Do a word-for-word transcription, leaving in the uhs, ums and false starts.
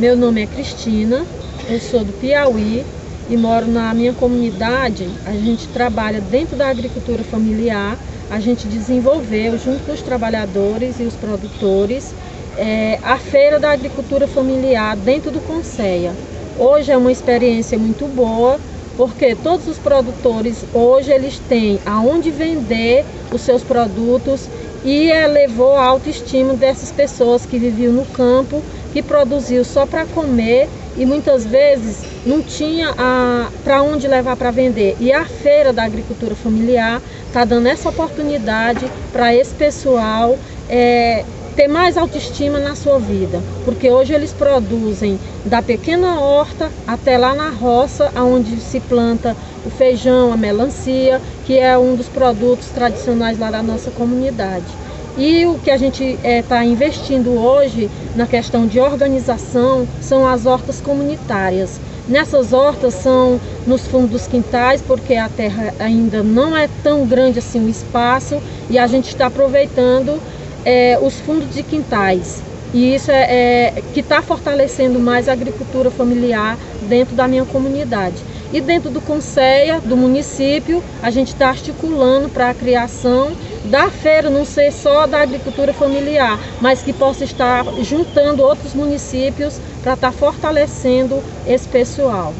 Meu nome é Cristina, eu sou do Piauí e moro na minha comunidade. A gente trabalha dentro da agricultura familiar, a gente desenvolveu junto com os trabalhadores e os produtores é, a Feira da Agricultura Familiar dentro do Conceia. Hoje é uma experiência muito boa, porque todos os produtores hoje eles têm aonde vender os seus produtos e elevou a autoestima dessas pessoas que viviam no campo, que produziu só para comer e muitas vezes não tinha para onde levar para vender. E a Feira da Agricultura Familiar está dando essa oportunidade para esse pessoal é, ter mais autoestima na sua vida, porque hoje eles produzem da pequena horta até lá na roça, onde se planta o feijão, a melancia, que é um dos produtos tradicionais lá da nossa comunidade. E o que a gente está investindo hoje na questão de organização são as hortas comunitárias. Nessas hortas são nos fundos dos quintais, porque a terra ainda não é tão grande assim o espaço, e a gente está aproveitando é, os fundos de quintais. E isso é, é que está fortalecendo mais a agricultura familiar dentro da minha comunidade. E dentro do Conceia, do município, a gente está articulando para a criação da feira, não ser só da agricultura familiar, mas que possa estar juntando outros municípios para estar fortalecendo esse pessoal.